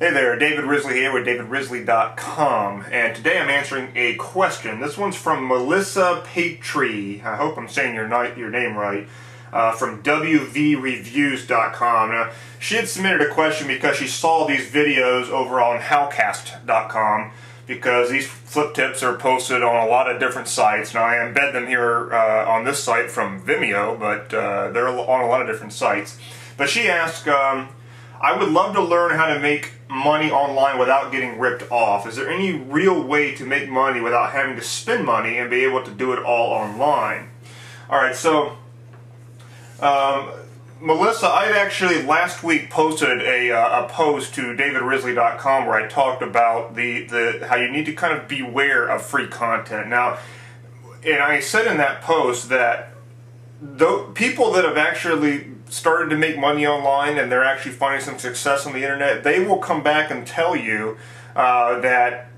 Hey there, David Risley here with DavidRisley.com, and today I'm answering a question. This one's from Melissa Patry, I hope I'm saying your name right, from WVReviews.com. She had submitted a question because she saw these videos over on Howcast.com, because these flip tips are posted on a lot of different sites. Now I embed them here on this site from Vimeo, but they're on a lot of different sites. But she asked, I would love to learn how to make money online without getting ripped off. Is there any real way to make money without having to spend money and be able to do it all online? Alright, so Melissa, I actually last week posted a post to DavidRisley.com where I talked about how you need to kind of beware of free content. Now, and I said in that post that people that have actually started to make money online and they're actually finding some success on the internet, they will come back and tell you that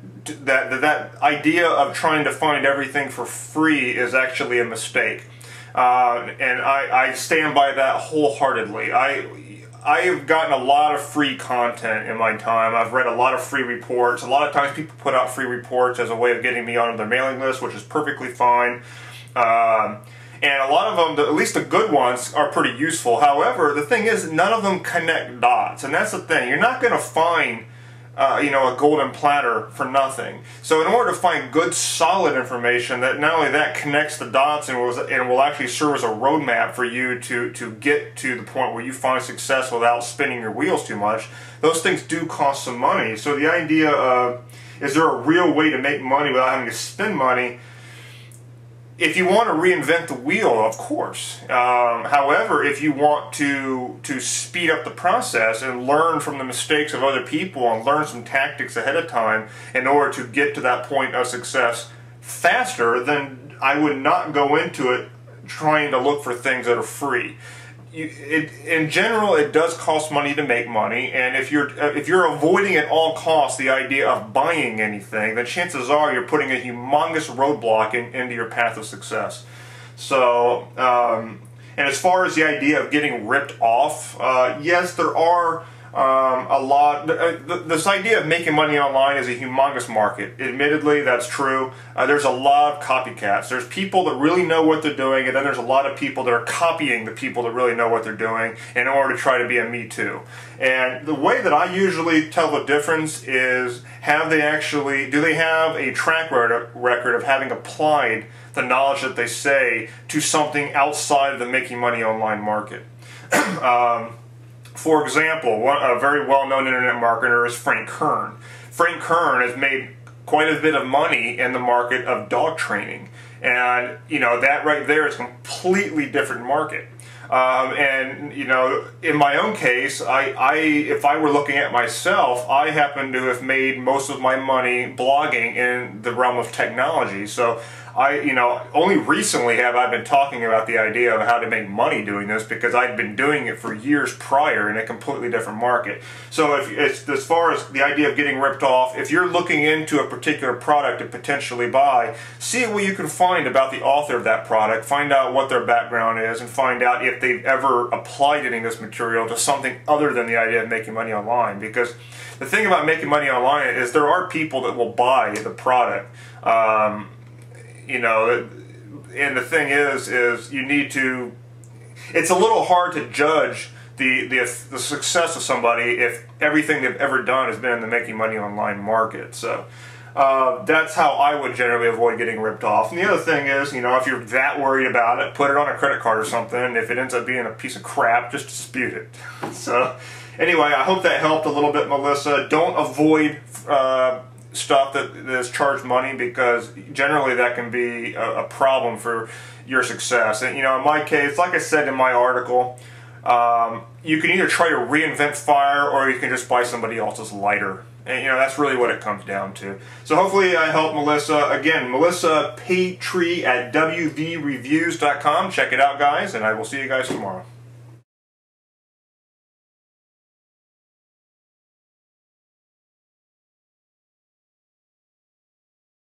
idea of trying to find everything for free is actually a mistake. And I stand by that wholeheartedly. I have gotten a lot of free content in my time. I've read a lot of free reports. A lot of times people put out free reports as a way of getting me onto their mailing list, which is perfectly fine. And a lot of them, at least the good ones, are pretty useful. However, the thing is, none of them connect dots, and that's the thing. You're not going to find, you know, a golden platter for nothing. So in order to find good, solid information that not only that connects the dots and will actually serve as a roadmap for you to get to the point where you find success without spinning your wheels too much, those things do cost some money. So the idea of, is there a real way to make money without having to spend money? If you want to reinvent the wheel, of course. However, if you want to speed up the process and learn from the mistakes of other people and learn some tactics ahead of time in order to get to that point of success faster, then I would not go into it trying to look for things that are free. In general, it does cost money to make money, and if you're avoiding at all costs the idea of buying anything, then chances are you're putting a humongous roadblock into your path of success. So, and as far as the idea of getting ripped off, yes, there are a lot. This idea of making money online is a humongous market. Admittedly, that's true. There's a lot of copycats. There's people that really know what they're doing, and then there's a lot of people that are copying the people that really know what they're doing in order to try to be a Me Too. And the way that I usually tell the difference is, do they have a track record of having applied the knowledge that they say to something outside of the making money online market? For example, a very well-known internet marketer is Frank Kern. Frank Kern has made quite a bit of money in the market of dog training, and you know that right there is a completely different market. And you know, in my own case, if I were looking at myself, I happen to have made most of my money blogging in the realm of technology. So you know, only recently have I been talking about the idea of how to make money doing this, because I'd been doing it for years prior in a completely different market. So as far as the idea of getting ripped off, if you're looking into a particular product to potentially buy, see what you can find about the author of that product, find out what their background is, and find out if they've ever applied any of this material to something other than the idea of making money online. Because the thing about making money online is there are people that will buy the product. You know, and the thing is you need to, it's a little hard to judge the success of somebody if everything they've ever done has been in the making money online market. So that's how I would generally avoid getting ripped off. And the other thing is, you know, if you're that worried about it, put it on a credit card or something, and if it ends up being a piece of crap, just dispute it. So anyway, I hope that helped a little bit, Melissa. Don't avoid stuff that's charged money, because generally that can be a problem for your success. And you know, in my case, like I said in my article, you can either try to reinvent fire or you can just buy somebody else's lighter. And you know, that's really what it comes down to. So hopefully I helped Melissa. Again, Melissa Patry at WVReviews.com. Check it out, guys, and I will see you guys tomorrow.